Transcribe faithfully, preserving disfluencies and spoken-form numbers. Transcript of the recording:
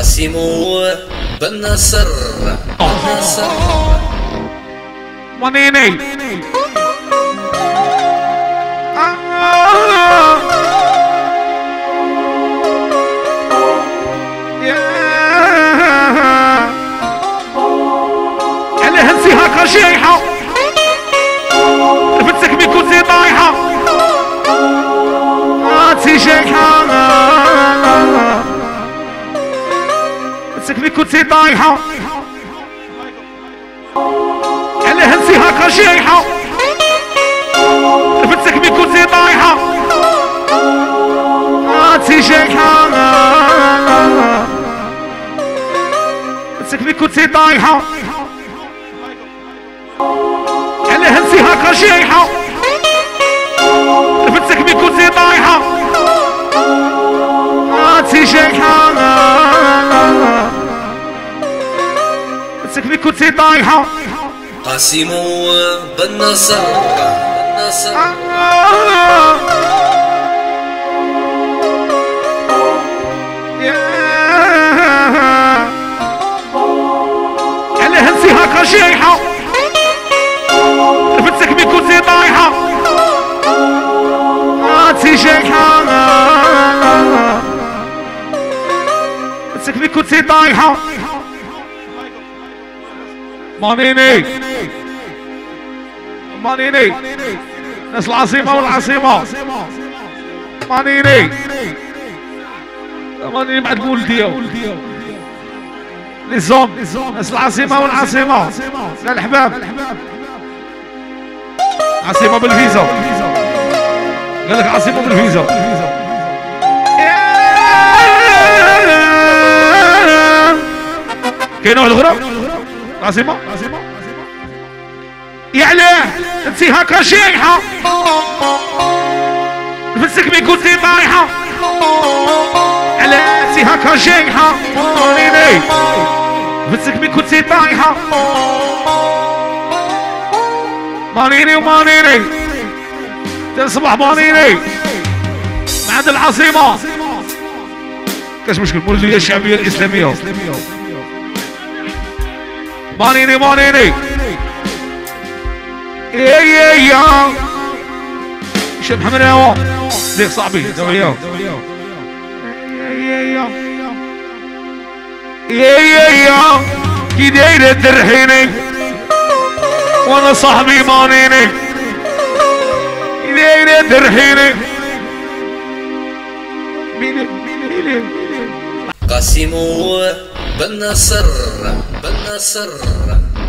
قاسمو بن نصر بن نصر ونيني عليها انسهاك جايحة رفتك بكوتي طايحة هاتي جايحة تكفي كنتي طايحة على هنسي هاكا جايحة رفتك بي كنتي طايحة هاتي جايحة تكفي كنتي طايحة على هنسي هاكا جايحة رفتك بي كنتي طايحة هاتي جايحة تكفي كنتي طايحة قاسم بن نصر بن نصر على هنسي هاكا جايحة رفتك بي كنتي طايحة هاتي جايحة تكفي كنتي طايحة مانيني مانيني ناس العاصمة والعاصمة مانيني مانيني بعد ولدي لي زوم ناس العاصمة والعاصمة لا الحباب عاصمة بالفيزا قال لك عاصمة بالفيزا كاين واحد الغرب عاصمة عاصمة يعلاه انتي هاكا جايحة نفسك بي كنتي طايحة علاه انتي هاكا جايحة مانيني نفسك بي كنتي طايحة مانيني ومانيني تنصبح مانيني مع هاد العاصمة كاش مشكل مولدية الشعبية الإسلامية مانيني مانيني اي اي اي شم حمد هوا ديك صاحبي دويا اي اي اي اي كي دايره ترحيني وانا صاحبي مانيني كي دايره ترحيني مين مين قاسمو بن نصر بن نصر